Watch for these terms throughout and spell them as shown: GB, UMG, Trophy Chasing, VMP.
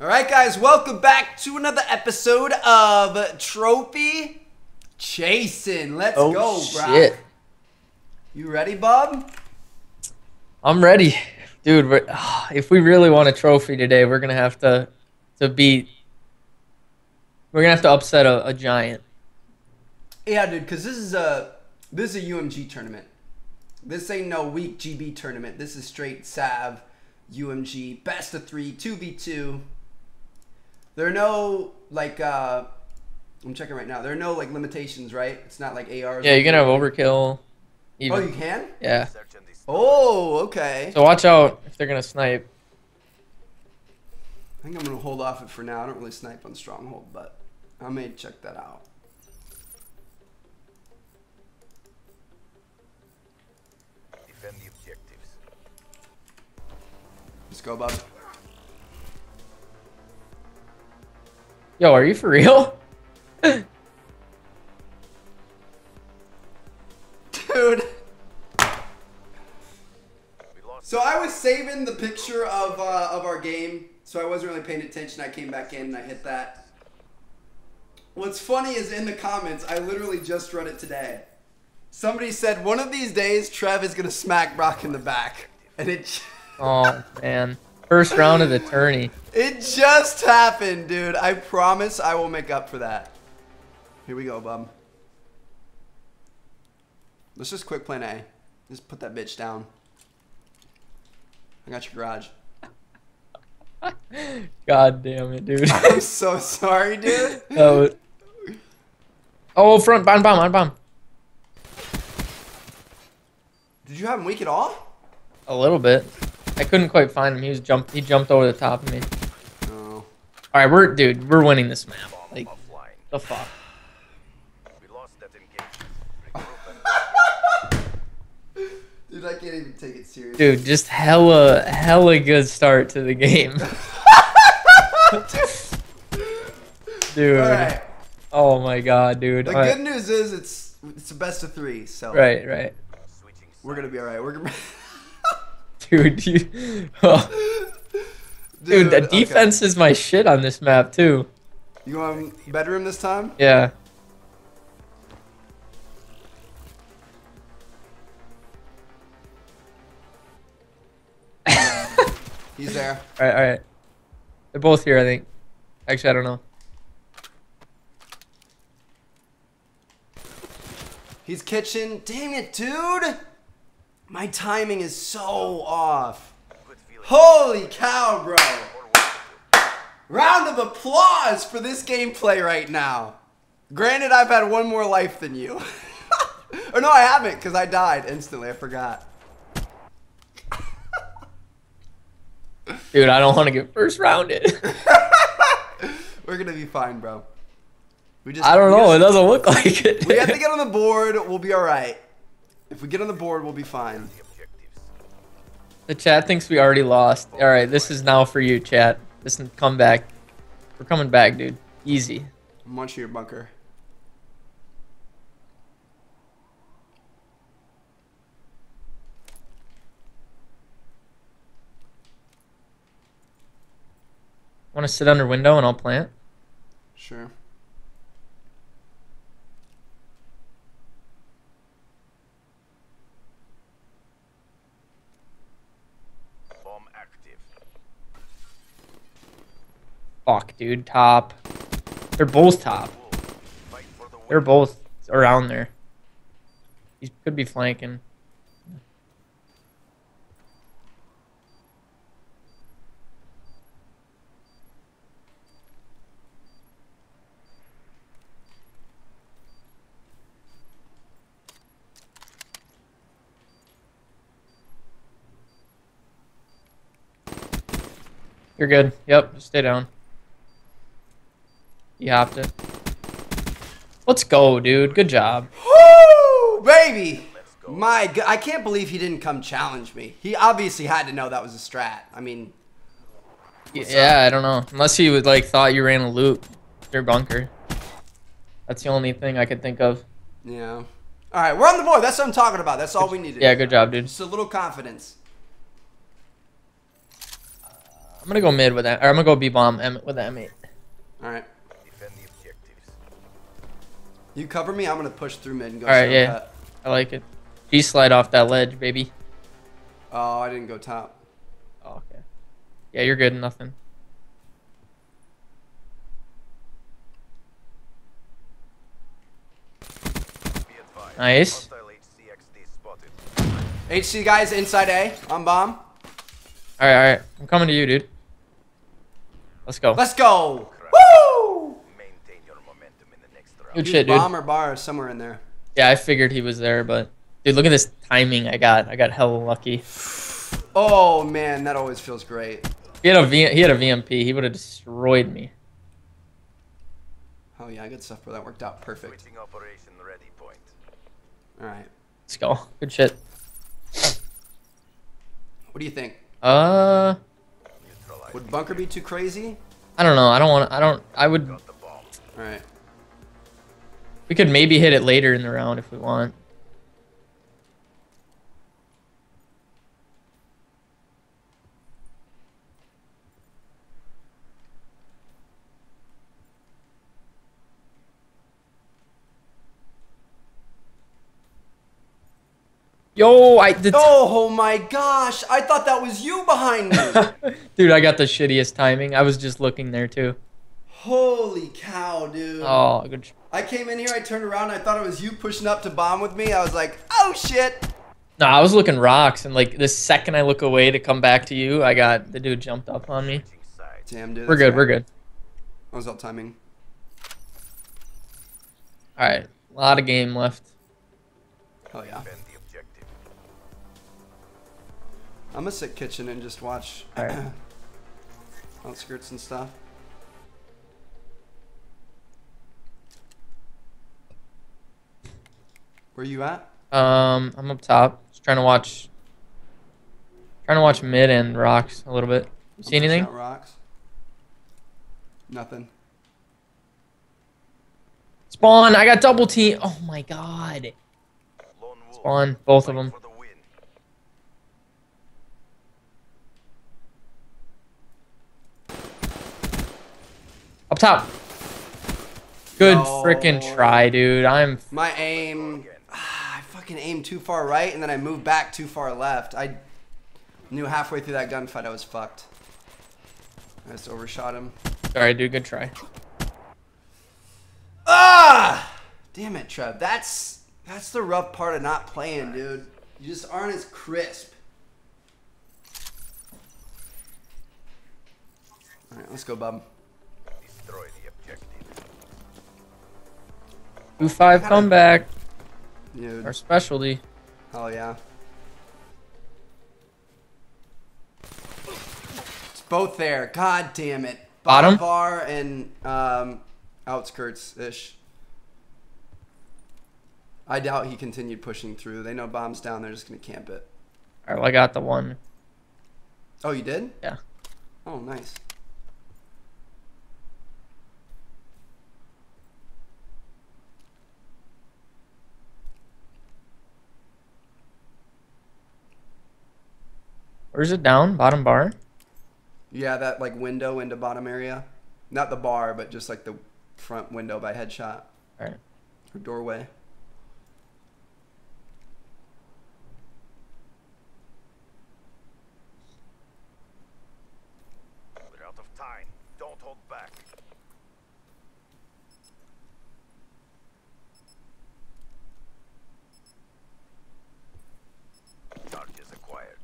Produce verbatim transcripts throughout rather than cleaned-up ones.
Alright guys, welcome back to another episode of Trophy Chasing. Let's oh, go, bro. Shit. You ready, Bob? I'm ready. Dude, we're, uh, if we really want a trophy today, we're going to have to to beat... We're going to have to upset a, a giant. Yeah, dude, because this is a this is a U M G tournament. This ain't no weak G B tournament. This is straight Sav, U M G, best of three, two v two. There are no, like, uh, I'm checking right now. There are no, like, limitations, right? It's not like A Rs. Yeah, you can have overkill. Even. Oh, you can? Yeah. Oh, okay. So watch out if they're going to snipe. I think I'm going to hold off it for now. I don't really snipe on Stronghold, but I may check that out. Defend the objectives. Let's go, Bob. Yo, are you for real? Dude. So I was saving the picture of, uh, of our game, so I wasn't really paying attention. I came back in and I hit that. What's funny is in the comments, I literally just read it today. Somebody said, one of these days, Trev is going to smack Brock in the back. And it... oh, man. First round of the tourney. It just happened, dude. I promise I will make up for that. Here we go, bub. Let's just quick plan A. Just put that bitch down. I got your garage. God damn it, dude. I'm so sorry, dude. Oh, oh front, bomb, bomb, on bomb. Did you have him weak at all? A little bit. I couldn't quite find him. He was jumped. He jumped over the top of me. Oh. All right, we're dude. We're winning this map. Like the fuck. We lost that engagement. Dude, I can't even take it seriously. Dude, just hella, hella good start to the game. Dude. All right. Oh my god, dude. The all good right. news is it's it's a best of three. So. Right, right. We're gonna be all right. We're gonna. Dude, you, oh. Dude, dude, the defense okay. is my shit on this map too. You want um, bedroom this time? Yeah. He's there. All right, all right. They're both here, I think. Actually, I don't know. He's kitchen. Dang it, dude. My timing is so off. Holy cow, bro. Round of applause for this gameplay right now. Granted, I've had one more life than you. Or no, I haven't, because I died instantly. I forgot. Dude, I don't want to get first rounded. We're going to be fine, bro. We just, I don't know. Just, it doesn't look like it. We have to get on the board. We'll be all right. If we get on the board, we'll be fine. The chat thinks we already lost. All right, this is now for you, chat. This is come back. We're coming back, dude. Easy. I'm watching your bunker. Want to sit under window and I'll plant? Sure. Fuck, dude. Top. They're both top. They're both around there. He could be flanking. You're good. Yep, just stay down. You have to. Let's go, dude. Good job. Woo, baby. Go. My God, I can't believe he didn't come challenge me. He obviously had to know that was a strat. I mean, yeah, up? I don't know. Unless he would like thought you ran a loop, your bunker. That's the only thing I could think of. Yeah. All right, we're on the board. That's what I'm talking about. That's all good. We needed. Yeah, good job, dude. Just a little confidence. I'm I'm gonna go mid with that, or I'm gonna go B bomb M with M eight. All right. Defend the objectives. You cover me. I'm gonna push through mid and go. All right, yeah. That. I like it. G slide off that ledge, baby. Oh, I didn't go top. Oh, okay. Yeah, you're good. Nothing. Nice. H C guys inside A on bomb. All right, all right. I'm coming to you, dude. Let's go. Let's go. Woo! Maintain your momentum in the next round. Good shit, dude. Bomb or bar is somewhere in there. Yeah, I figured he was there, but dude, look at this timing I got. I got hella lucky. Oh man, that always feels great. He had a v he had a V M P. He would have destroyed me. Oh yeah, good stuff, bro. That worked out perfect. Switching operation ready point. All right, let's go. Good shit. What do you think? Uh, would bunker be too crazy? I don't know. I don't want. I don't. I would. All right. We could maybe hit it later in the round if we want. Yo, I did. Oh my gosh, I thought that was you behind me. Dude, I got the shittiest timing. I was just looking there too. Holy cow, dude. Oh, good. I came in here, I turned around, and I thought it was you pushing up to bomb with me. I was like, oh shit. No, I was looking rocks, and like the second I look away to come back to you, I got the dude jumped up on me. Damn, dude. We're good, right. We're good. I was out timing. All right, a lot of game left. Oh yeah. I'm gonna sit kitchen and just watch right. Outskirts and stuff. Where you at? Um, I'm up top. Just trying to watch. Trying to watch mid and rocks a little bit. You see anything? Rocks. Nothing. Spawn. I got double team. Oh my god. Spawn. Both of them. Up top. Good no. Freaking try, dude. I'm my aim. Ah, I fucking aimed too far right, and then I moved back too far left. I knew halfway through that gunfight I was fucked. I just overshot him. Sorry, dude. Good try. Ah! Damn it, Trev. That's that's the rough part of not playing, dude. You just aren't as crisp. All right, let's go, bub. two five comeback. Dude. Our specialty. Oh yeah. It's both there. God damn it. Bottom bar and um, outskirts ish. I doubt he continued pushing through. They know bomb's down. They're just gonna camp it. All right. Well, I got the one. Oh, you did? Yeah. Oh, nice. Where's it down? Bottom bar? Yeah, that like window into bottom area. Not the bar, but just like the front window by headshot. All right. Or doorway. We're out of time. Don't hold back. Charges acquired.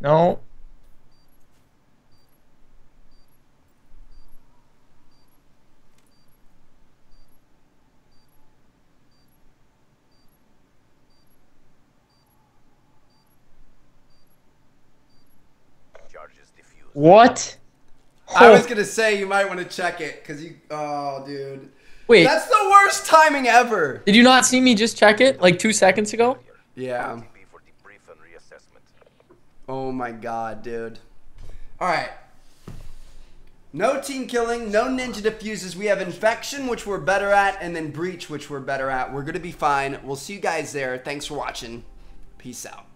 No. Charges diffused. What? I was gonna say you might want to check it, cause you. Oh, dude. Wait. That's the worst timing ever. Did you not see me just check it like two seconds ago? Yeah. Oh my god, dude. All right. No team killing, no ninja diffuses. We have Infection, which we're better at, and then Breach, which we're better at. We're going to be fine. We'll see you guys there. Thanks for watching. Peace out.